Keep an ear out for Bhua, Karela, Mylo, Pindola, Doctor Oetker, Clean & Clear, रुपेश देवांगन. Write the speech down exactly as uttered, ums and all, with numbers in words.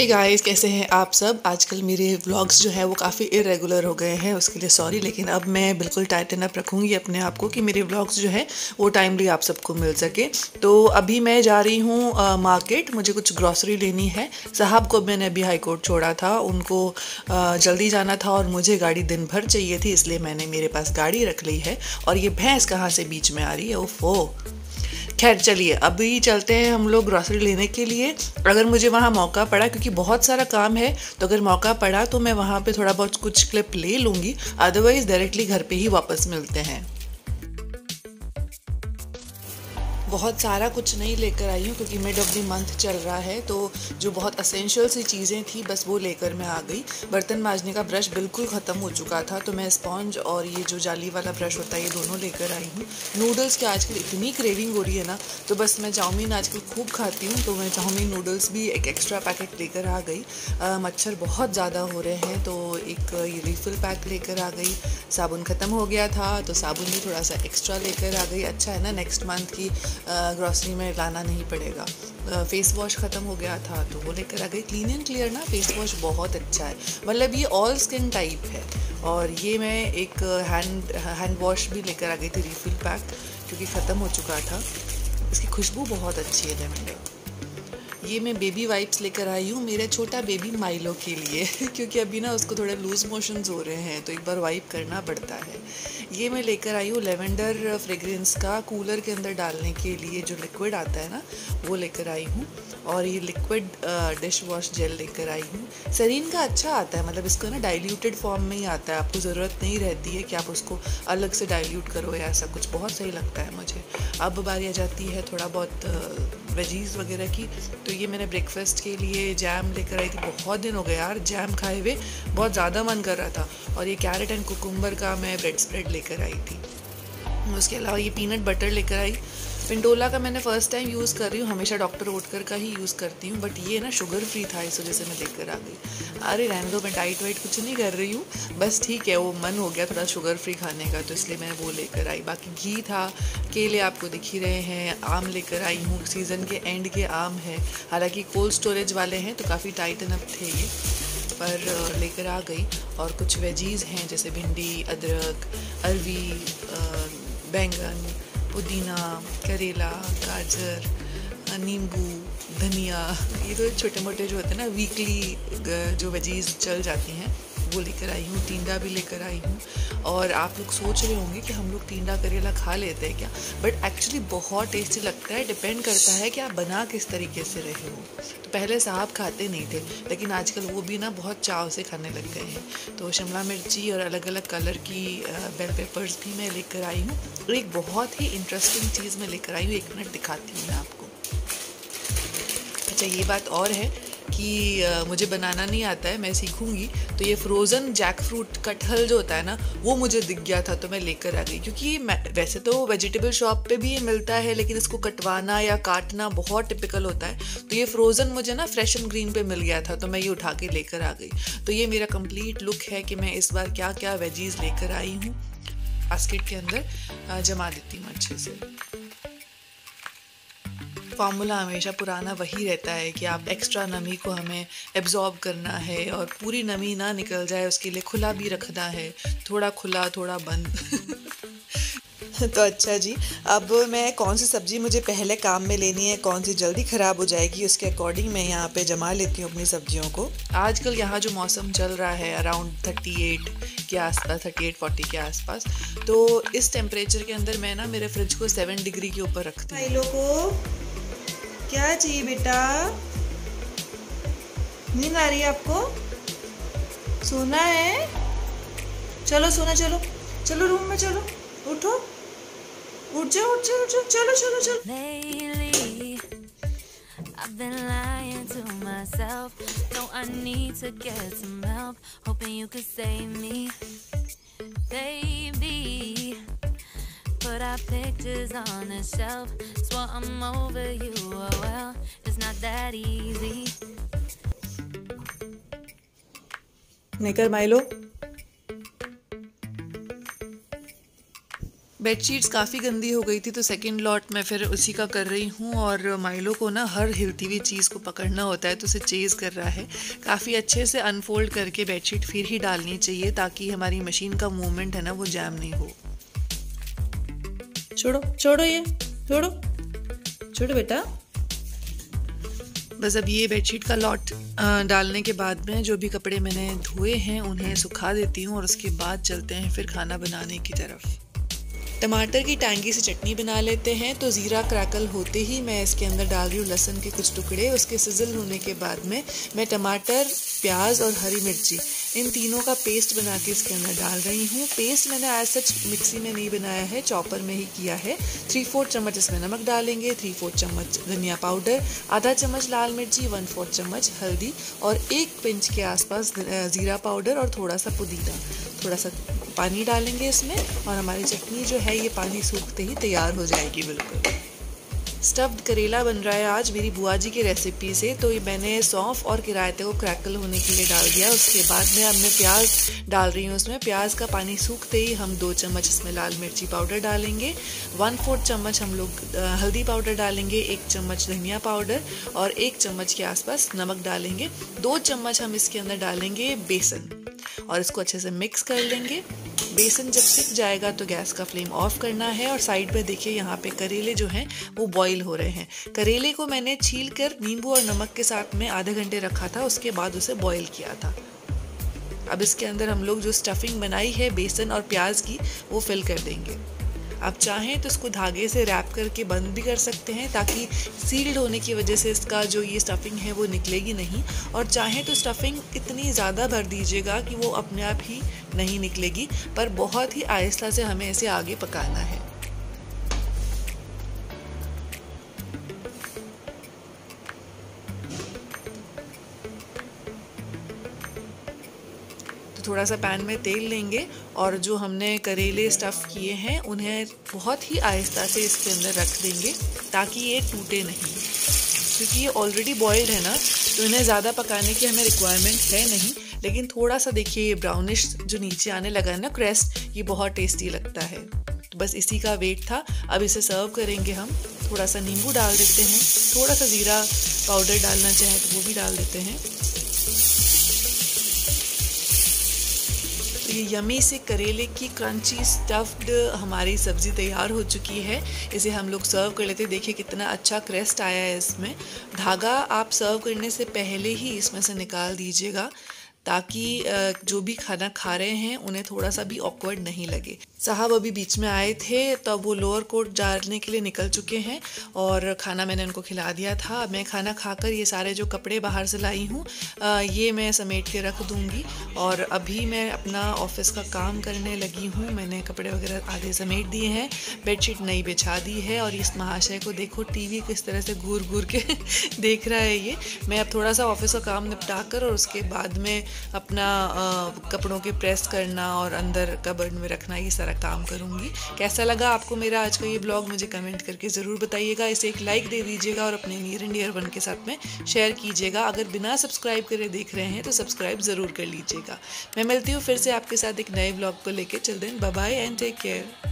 Hey guys, कैसे हैं आप सब। आजकल मेरे व्लॉग्स जो है वो काफ़ी इरेगुलर हो गए हैं, उसके लिए सॉरी। लेकिन अब मैं बिल्कुल टाइटन अप रखूँगी अपने आप को कि मेरे व्लॉग्स जो है वो टाइमली आप सबको मिल सके। तो अभी मैं जा रही हूँ मार्केट, मुझे कुछ ग्रॉसरी लेनी है। साहब को मैंने अभी हाई कोर्ट छोड़ा था, उनको आ, जल्दी जाना था और मुझे गाड़ी दिन भर चाहिए थी, इसलिए मैंने मेरे पास गाड़ी रख ली है। और ये भैंस कहाँ से बीच में आ रही है, ओफो। खैर चलिए, अभी चलते हैं हम लोग ग्रॉसरी लेने के लिए। अगर मुझे वहाँ मौका पड़ा, क्योंकि बहुत सारा काम है, तो अगर मौका पड़ा तो मैं वहाँ पे थोड़ा बहुत कुछ क्लिप ले लूँगी, अदरवाइज़ डायरेक्टली घर पे ही वापस मिलते हैं। बहुत सारा कुछ नहीं लेकर आई हूँ क्योंकि मिड ऑफ द मंथ चल रहा है, तो जो बहुत असेंशियल सी चीज़ें थी बस वो लेकर मैं आ गई। बर्तन मांजने का ब्रश बिल्कुल ख़त्म हो चुका था, तो मैं स्पॉन्ज और ये जो जाली वाला ब्रश होता है ये दोनों लेकर आई हूँ। नूडल्स की आजकल इतनी क्रेविंग हो रही है ना, तो बस मैं चाउमीन आजकल खूब खाती हूँ, तो मैं चाउमीन नूडल्स भी एक एक्स्ट्रा पैकेट लेकर आ गई। मच्छर बहुत ज़्यादा हो रहे हैं, तो एक ये रिफिल पैक लेकर आ गई। साबुन ख़त्म हो गया था, तो साबुन भी थोड़ा सा एक्स्ट्रा लेकर आ गई। अच्छा है ना, नेक्स्ट मंथ की ग्रॉसरी uh, में लाना नहीं पड़ेगा। फेस वॉश ख़त्म हो गया था, तो वो लेकर आ गई। क्लीन एंड क्लियर ना फेस वॉश बहुत अच्छा है, मतलब ये ऑल स्किन टाइप है। और ये मैं एक हैंड हैंड वॉश भी लेकर आ गई थी, रिफिल पैक, क्योंकि ख़त्म हो चुका था। इसकी खुशबू बहुत अच्छी है, लेवेंडर। ये मैं बेबी वाइप्स लेकर आई हूँ मेरे छोटा बेबी माइलो के लिए क्योंकि अभी ना उसको थोड़े लूज़ मोशंस हो रहे हैं, तो एक बार वाइप करना पड़ता है। ये मैं लेकर आई हूँ लेवेंडर फ्रेग्रेंस का, कूलर के अंदर डालने के लिए जो लिक्विड आता है ना, वो लेकर आई हूँ। और ये लिक्विड डिश वॉश जेल लेकर आई हूँ। सेरीन का अच्छा आता है, मतलब इसको ना डाइल्यूटेड फॉर्म में ही आता है, आपको ज़रूरत नहीं रहती है कि आप उसको अलग से डाइल्यूट करो या ऐसा कुछ। बहुत सही लगता है मुझे। अब बारी आ जाती है थोड़ा बहुत वेजीज़ वगैरह की, तो ये मैंने ब्रेकफास्ट के लिए जैम लेकर आई थी। बहुत दिन हो गए यार जैम खाए हुए, बहुत ज़्यादा मन कर रहा था। और ये कैरेट एंड कुकुम्बर का मैं ब्रेड स्प्रेड लेकर आई थी। उसके अलावा ये पीनट बटर लेकर आई। पिंडोला का मैंने फर्स्ट टाइम यूज़ कर रही हूँ, हमेशा डॉक्टर ओटकर का ही यूज़ करती हूँ, बट ये ना शुगर फ्री था, इस वजह से मैं लेकर आ गई। अरे रहने दो, मैं डाइट वाइट कुछ नहीं कर रही हूँ, बस ठीक है वो मन हो गया थोड़ा शुगर फ्री खाने का, तो इसलिए मैं वो लेकर आई। बाकी घी था, केले आपको दिख ही रहे हैं, आम लेकर आई हूँ, सीज़न के एंड के आम है, हालाँकि कोल्ड स्टोरेज वाले हैं तो काफ़ी टाइटन अप थे ये, पर लेकर आ गई। और कुछ वेजीज़ हैं जैसे भिंडी, अदरक, अरवी, बैंगन, पुदीना, करेला, गाजर, नींबू, धनिया, ये तो छोटे मोटे जो होते हैं ना वीकली जो वेजीज़ चल जाती हैं वो लेकर आई हूँ। टिंडा भी लेकर आई हूँ। और आप लोग सोच रहे होंगे कि हम लोग टिंडा करेला खा लेते हैं क्या, बट एक्चुअली बहुत टेस्टी लगता है। डिपेंड करता है कि आप बना किस तरीके से रहे हो। तो पहले साहब खाते नहीं थे, लेकिन आजकल वो भी ना बहुत चाव से खाने लग गए हैं। तो शिमला मिर्ची और अलग अलग कलर की बेल पेपर्स भी मैं लेकर आई हूँ। और एक बहुत ही इंटरेस्टिंग चीज़ मैं लेकर आई हूँ, एक मिनट दिखाती हूँ मैं आपको। अच्छा, ये बात और है कि मुझे बनाना नहीं आता है, मैं सीखूंगी। तो ये फ्रोज़न जैक फ्रूट कटहल जो होता है ना, वो मुझे दिख गया था, तो मैं लेकर आ गई। क्योंकि वैसे तो वेजिटेबल शॉप पे भी ये मिलता है, लेकिन इसको कटवाना या काटना बहुत टिपिकल होता है, तो ये फ्रोज़न मुझे ना फ्रेश एंड ग्रीन पे मिल गया था, तो मैं ये उठा के लेकर आ गई। तो ये मेरा कंप्लीट लुक है कि मैं इस बार क्या क्या वेजीज़ लेकर आई हूँ। बास्केट के अंदर जमा देती हूँ अच्छे से। फार्मूला हमेशा पुराना वही रहता है कि आप एक्स्ट्रा नमी को हमें एब्जॉर्ब करना है और पूरी नमी ना निकल जाए, उसके लिए खुला भी रखना है, थोड़ा खुला थोड़ा बंद तो अच्छा जी, अब मैं कौन सी सब्ज़ी मुझे पहले काम में लेनी है, कौन सी जल्दी ख़राब हो जाएगी, उसके अकॉर्डिंग मैं यहाँ पे जमा लेती हूँ अपनी सब्जियों को। आजकल यहाँ जो मौसम चल रहा है अराउंड अड़तीस के आसपास, अड़तीस चालीस के आसपास, तो इस टेम्परेचर के अंदर मैं ना मेरे फ्रिज को सेवन डिग्री के ऊपर रखती हूँ। भाइयों को क्या चाहिए बेटा, नींद आ रही है आपको, सोना है, चलो सोना, चलो चलो रूम में चलो, उठो, उठ जाओ उठ जाओ उठ जाओ, चलो चलो चलो। Put our pictures on the shelf. Swore I'm over you, oh well, it's not that easy. निकल माइलो, बेडशीट्स काफ़ी गंदी हो गई थी तो सेकंड लॉट मैं फिर उसी का कर रही हूँ। और माइलो को ना हर हिलती हुई चीज़ को पकड़ना होता है तो उसे चेज़ कर रहा है। काफ़ी अच्छे से अनफोल्ड करके बेडशीट फिर ही डालनी चाहिए ताकि हमारी मशीन का मूवमेंट है ना वो जैम नहीं हो। छोड़ो छोड़ो ये छोड़ो छोड़ो बेटा। बस अब ये बेडशीट का लॉट डालने के बाद में जो भी कपड़े मैंने धोए हैं उन्हें सुखा देती हूँ और उसके बाद चलते हैं फिर खाना बनाने की तरफ। टमाटर की टांगी से चटनी बना लेते हैं। तो ज़ीरा क्रैकल होते ही मैं इसके अंदर डाल रही हूँ लहसुन के कुछ टुकड़े। उसके सिजल होने के बाद में मैं टमाटर, प्याज और हरी मिर्ची इन तीनों का पेस्ट बना के इसके अंदर डाल रही हूँ। पेस्ट मैंने आज सच मिक्सी में नहीं बनाया है, चॉपर में ही किया है। थ्री फोर्थ चम्मच इसमें नमक डालेंगे, थ्री फोर्थ चम्मच धनिया पाउडर, आधा चम्मच लाल मिर्ची, वन फोर्थ चम्मच हल्दी और एक पिंच के आसपास ज़ीरा पाउडर और थोड़ा सा पुदीना। थोड़ा सा पानी डालेंगे इसमें और हमारी चटनी जो है ये पानी सूखते ही तैयार हो जाएगी। बिल्कुल स्टफ्ड करेला बन रहा है आज मेरी बुआ जी की रेसिपी से। तो ये मैंने सौंफ और किरायते को क्रैकल होने के लिए डाल दिया। उसके बाद में अब मैं प्याज डाल रही हूँ उसमें। प्याज का पानी सूखते ही हम दो चम्मच इसमें लाल मिर्ची पाउडर डालेंगे, वन फोर्थ चम्मच हम लोग हल्दी पाउडर डालेंगे, एक चम्मच धनिया पाउडर और एक चम्मच के आसपास नमक डालेंगे। दो चम्मच हम इसके अंदर डालेंगे बेसन और इसको अच्छे से मिक्स कर लेंगे। बेसन जब सिक जाएगा तो गैस का फ्लेम ऑफ करना है। और साइड में देखिए यहाँ पे करेले जो हैं वो बॉईल हो रहे हैं। करेले को मैंने छीलकर नींबू और नमक के साथ में आधे घंटे रखा था, उसके बाद उसे बॉईल किया था। अब इसके अंदर हम लोग जो स्टफिंग बनाई है बेसन और प्याज की वो फिल कर देंगे। आप चाहें तो इसको धागे से रैप करके बंद भी कर सकते हैं ताकि सील्ड होने की वजह से इसका जो ये स्टफिंग है वो निकलेगी नहीं। और चाहें तो स्टफिंग इतनी ज़्यादा भर दीजिएगा कि वो अपने आप ही नहीं निकलेगी, पर बहुत ही आहिस्ता से हमें इसे आगे पकाना है। थोड़ा सा पैन में तेल लेंगे और जो हमने करेले स्टफ़ किए हैं उन्हें बहुत ही आहिस्ता से इसके अंदर रख देंगे ताकि ये टूटे नहीं, क्योंकि ये ऑलरेडी बॉइल्ड है ना तो इन्हें ज़्यादा पकाने की हमें रिक्वायरमेंट है नहीं। लेकिन थोड़ा सा देखिए ये ब्राउनिश जो नीचे आने लगा है ना क्रेस्ट, ये बहुत टेस्टी लगता है। तो बस इसी का वेट था। अब इसे सर्व करेंगे हम। थोड़ा सा नींबू डाल देते हैं, थोड़ा सा ज़ीरा पाउडर डालना चाहें तो वो भी डाल देते हैं। ये यमी से करेले की क्रंची स्टफ्ड हमारी सब्ज़ी तैयार हो चुकी है। इसे हम लोग सर्व कर लेते हैं। देखिए कितना अच्छा क्रेस्ट आया है इसमें। धागा आप सर्व करने से पहले ही इसमें से निकाल दीजिएगा ताकि जो भी खाना खा रहे हैं उन्हें थोड़ा सा भी ऑकवर्ड नहीं लगे। साहब अभी बीच में आए थे तो वो लोअर कोट डालने के लिए निकल चुके हैं और खाना मैंने उनको खिला दिया था। मैं खाना खाकर ये सारे जो कपड़े बाहर से लाई हूँ ये मैं समेट के रख दूँगी और अभी मैं अपना ऑफिस का काम करने लगी हूँ। मैंने कपड़े वगैरह आधे समेट दिए हैं, बेडशीट नई बिछा दी है और इस महाशय को देखो टीवी किस तरह से घूर घूर के देख रहा है ये। मैं अब थोड़ा सा ऑफिस का काम निपटा कर और उसके बाद में अपना आ, कपड़ों के प्रेस करना और अंदर कबर्ड में रखना ये सारा काम करूँगी। कैसा लगा आपको मेरा आज का ये ब्लॉग मुझे कमेंट करके ज़रूर बताइएगा। इसे एक लाइक दे दीजिएगा और अपने नियर एंड डियर वन के साथ में शेयर कीजिएगा। अगर बिना सब्सक्राइब करे देख रहे हैं तो सब्सक्राइब ज़रूर कर लीजिएगा। मैं मिलती हूँ फिर से आपके साथ एक नए ब्लॉग को लेकर। Chill then bye bye and take care.